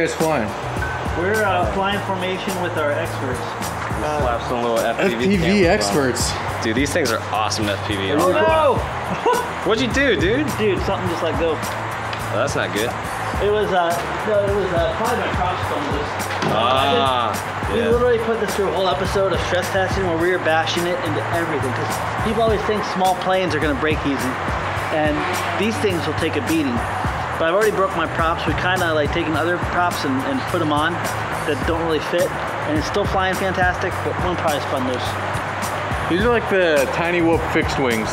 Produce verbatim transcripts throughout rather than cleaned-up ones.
you guys flying? We're uh, flying formation with our experts. Uh, Slap some little F P V. F P V experts. On. Dude, these things are awesome F P V. Oh, no! What'd you do, dude? Dude, something just let go. Oh, that's not good. It was uh, no, it was uh, probably my crossbones. Ah. Did, yeah. We literally put this through a whole episode of stress testing where we were bashing it into everything because people always think small planes are going to break easy, and these things will take a beating. But I've already broke my props. We kind of like taken other props and, and put them on that don't really fit, and it's still flying fantastic. But one probably spun loose. These are like the tiny whoop fixed wings.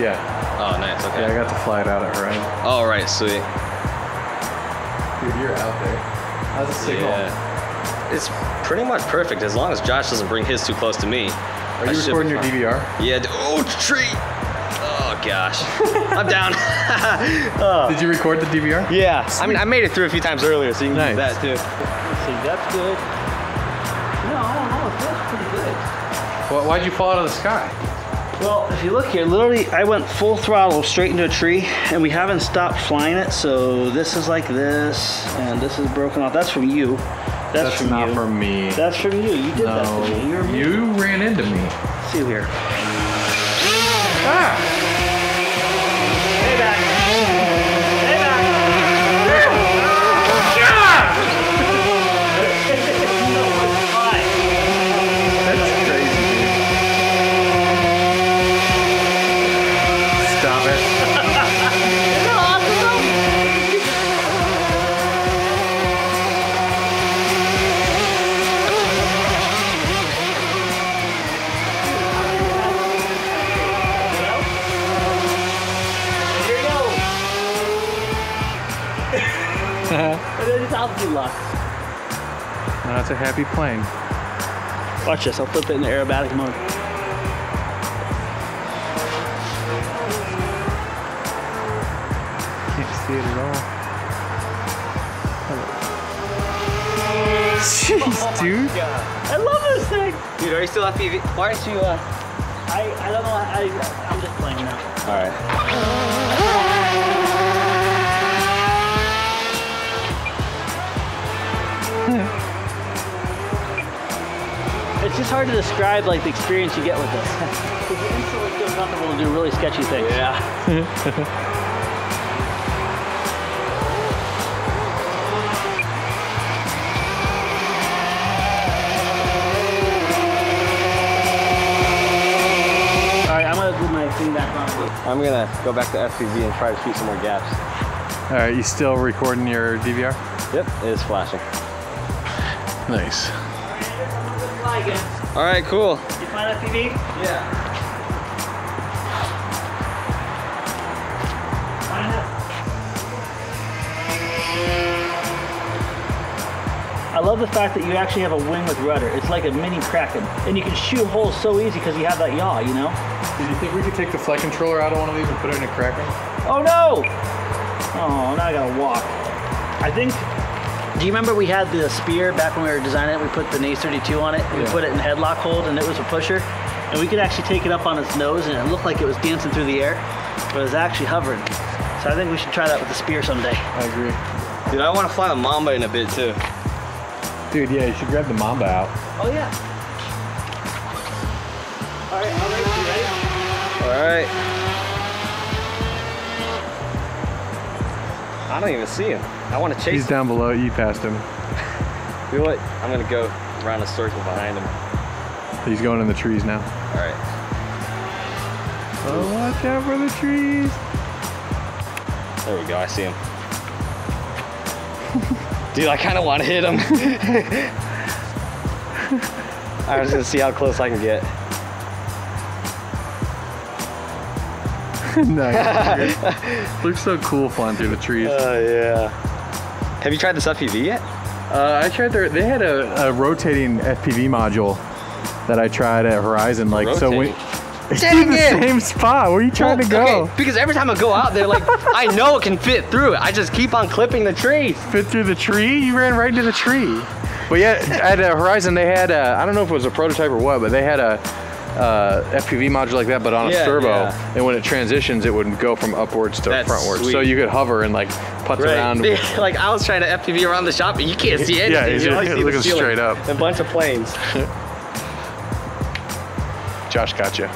Yeah. Oh, nice. Okay. Yeah, I got to fly it out at Horizon. All right, sweet. Dude, you're out there. How's the signal? Yeah. It's pretty much perfect as long as Josh doesn't bring his too close to me. Are you recording your D V R? Yeah. Oh, tree. Oh, gosh. I'm down. Oh. Did you record the D V R? Yeah. Sweet. I mean, I made it through a few times earlier, so you can nice. Do that, too. Let's see. That's good. No, I don't know. It feels pretty good. Well, why'd you fall out of the sky? Well, if you look here, literally I went full throttle straight into a tree and we haven't stopped flying it. So this is like this and this is broken off. That's from you. That's, That's from not you. from me. That's from you. You did no, that to me. You're you me. ran into me. Let's see here. Ah! Stay back. Stay back. That's crazy. Stop it. Isn't that awesome though? Here you go. But then it's altitude loss. No, it's a happy plane. Watch this, I'll flip it in the aerobatic mode. It at all. Jeez, oh dude. God. I love this thing. Dude, are you still F P V? Why aren't you, uh... I, I don't know. I, I'm just playing now. All right. Hmm. It's just hard to describe, like, the experience you get with this. Because you instantly feel comfortable to do really sketchy things. Yeah. I'm gonna go back to F P V and try to shoot some more gaps. All right, you still recording your D V R? Yep, it is flashing. Nice. All right, cool. You find F P V? Yeah. I love the fact that you actually have a wing with rudder. It's like a mini Kraken, and you can shoot holes so easy because you have that yaw, you know. Do you think we could take the flight controller out of one of these and put it in a Kraken? Oh no! Oh, now I gotta walk. I think, do you remember we had the Spear back when we were designing it? We put the N thirty-two on it, yeah. We put it in headlock hold and it was a pusher. And we could actually take it up on its nose and it looked like it was dancing through the air, but it was actually hovering. So I think we should try that with the Spear someday. I agree. Dude, I want to fly the Mamba in a bit too. Dude, yeah, you should grab the Mamba out. Oh yeah. All right, all right. Alright. I don't even see him. I want to chase him. He's down below. You passed him. You know what? I'm going to go around a circle behind him. He's going in the trees now. Alright. Oh, watch out for the trees. There we go. I see him. Dude, I kind of want to hit him. I'm just going to see how close I can get. Nice. Looks so cool flying through the trees. Oh, uh, yeah. Have you tried this F P V yet? Uh, I tried their, they had a, a rotating F P V module that I tried at Horizon. Like, rotating. so we, it's in the same spot. Where are you trying well, to go? Okay, because every time I go out there, like, I know it can fit through it. I just keep on clipping the tree. Fit through the tree? You ran right into the tree. But yeah, at uh, Horizon, they had, a, I don't know if it was a prototype or what, but they had a, uh, F P V module like that, but on yeah, a servo. Yeah. And when it transitions, it would go from upwards to That's frontwards. Sweet. So you could hover and like putz right. around. Like I was trying to F P V around the shop, but you can't see anything. Yeah, it's, you it's, it's see looking straight up. A bunch of planes. Josh got you.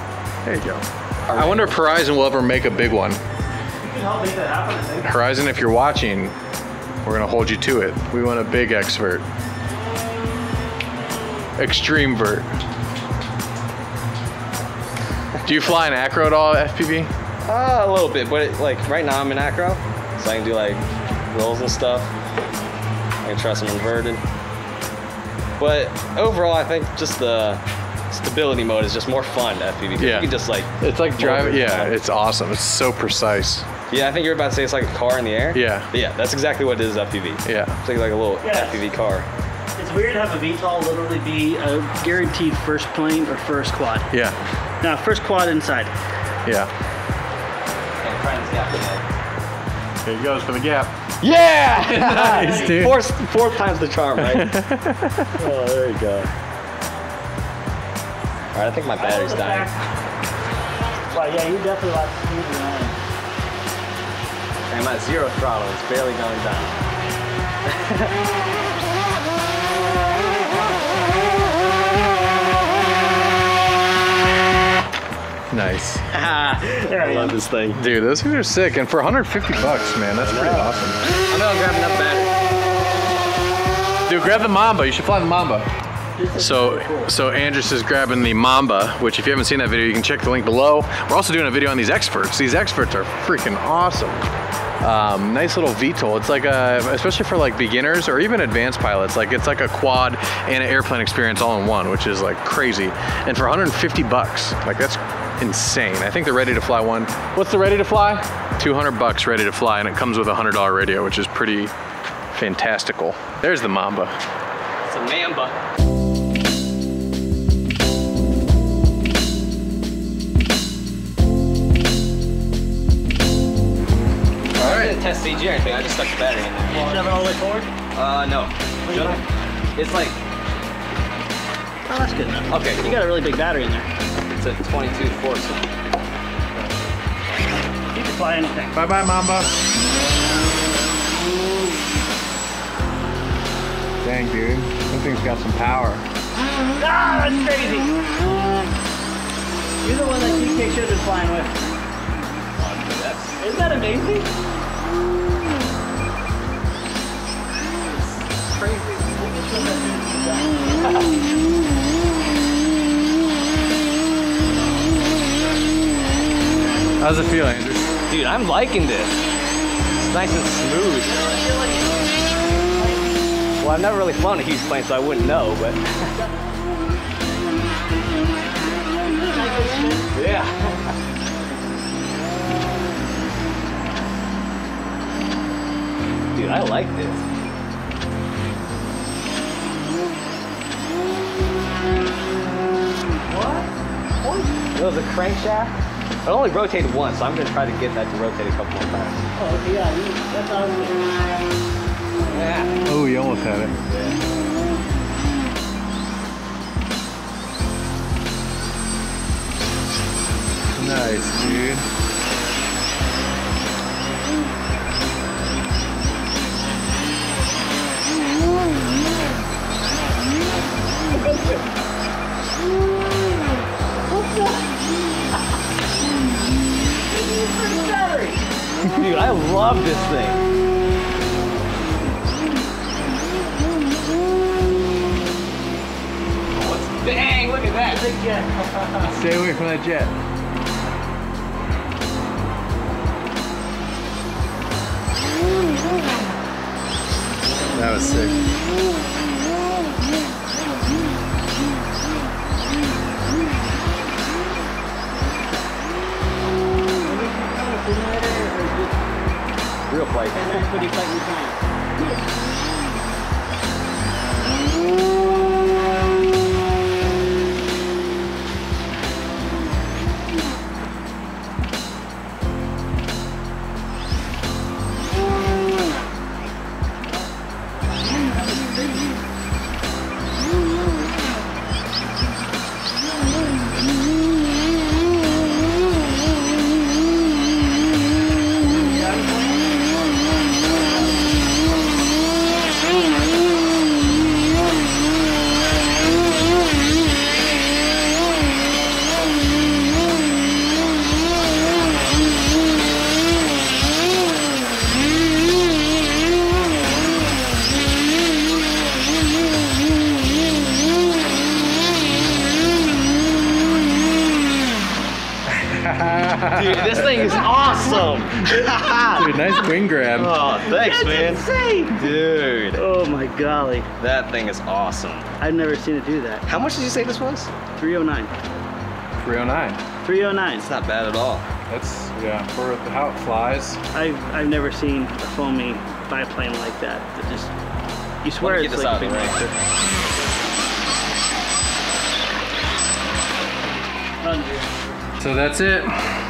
There you go. Right. I wonder if Horizon will ever make a big one. You can help make that happen. Horizon, if you're watching, we're gonna hold you to it. We want a big X-vert. Extreme vert. Do you fly an Acro at all, F P V? Uh, a little bit, but it, like right now I'm in Acro, so I can do like rolls and stuff. I can try some inverted. But overall, I think just the stability mode is just more fun to F P V. Yeah. You can just like. It's like driving. Yeah, around. It's awesome. It's so precise. Yeah, I think you're about to say it's like a car in the air. Yeah. But yeah, that's exactly what it is, F P V. Yeah. It's like, like a little yes. F P V car. It's weird to have a V TOL literally be a guaranteed first plane or first quad. Yeah. Now, first quad inside. Yeah. And Brian's got the head. There he goes for the gap. Yeah! Nice, dude. Four, four times the charm, right? Oh, there you go. All right, I think my battery's dying. Well, yeah, you definitely lost speed and I. I'm at zero throttle. It's barely going down. Nice. Ah, I love this thing. Dude, those things are sick. And for one hundred fifty bucks, man, that's pretty awesome. I know I'm grabbing up battery. Dude, grab the Mamba. You should fly the Mamba. So, so Andres is grabbing the Mamba, which if you haven't seen that video, you can check the link below. We're also doing a video on these X-verts. These X-verts are freaking awesome. Um, nice little V TOL. It's like a, especially for like beginners or even advanced pilots, like it's like a quad and an airplane experience all in one, which is like crazy. And for one hundred fifty bucks, like that's insane. I think the ready to fly one. What's the ready to fly? two hundred bucks ready to fly, and it comes with a hundred dollar radio, which is pretty fantastical. There's the Mamba. It's a Mamba. Test C G or anything, I just stuck the battery in there. You shove it all the way forward? Uh, no. Shut up. It's like... Oh, that's good enough. Okay, cool. You got a really big battery in there. It's a twenty-two force. You can fly anything. Bye-bye, Mamba. Dang, dude. That thing's got some power. Ah, that's crazy. You're the one that you take pictures of flying with. Isn't that amazing? It's crazy. How's it feel, Andrew? Dude, I'm liking this. It's nice and smooth. Well, I've never really flown a huge plane, so I wouldn't know, but. Yeah. Dude, I like this. What? What? It was a crankshaft. It only rotated once, so I'm going to try to get that to rotate a couple more times. Oh, yeah. You, that's all yeah. Oh, you almost had it. Yeah. Nice, dude. Dude, I love this thing. What's bang? Look at that. Big jet. Stay away from that jet. That was sick. Real flight. Pretty flight you can. Dude, this thing is awesome. Dude, nice wing grab. Oh, thanks, That's man. Insane. Dude. Oh my golly. That thing is awesome. I've never seen it do that. How much did you say this was? three oh nine. three oh nine. three oh nine. It's not bad at all. That's, yeah, for how it flies. I've, I've never seen a foamy biplane like that. That just, you swear it's like a big monster. So that's it.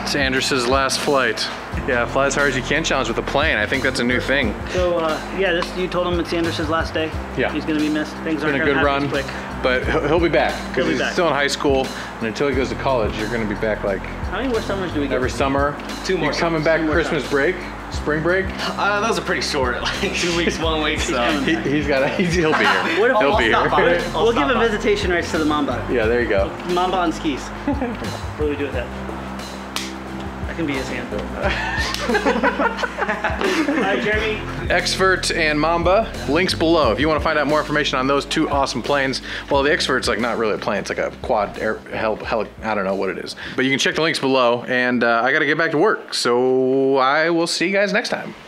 It's Andres' last flight. Yeah, fly as hard as you can challenge with a plane. I think that's a new thing. So, uh, yeah, this, you told him it's Andres' last day? Yeah. He's going to be missed. Things aren't going to happen quick. But he'll be back because he's back. still in high school, and until he goes to college, you're going to be back like. How many more summers do we get? Every summer. Two more. You're coming back Christmas summers. break, spring break. Uh, those are pretty short, like two weeks, one week. So he, he's got. A, he's, he'll be here. He'll I'll be here. We'll give a visitation rights to the Mamba. Yeah, there you go. Mamba on skis. What do we do with that? Can be his hand. Hi, Jeremy. X-vert and Mamba, links below. If you want to find out more information on those two awesome planes, well, the X-vert's like not really a plane, it's like a quad air, hel hel I don't know what it is. But you can check the links below, and uh, I got to get back to work. So I will see you guys next time.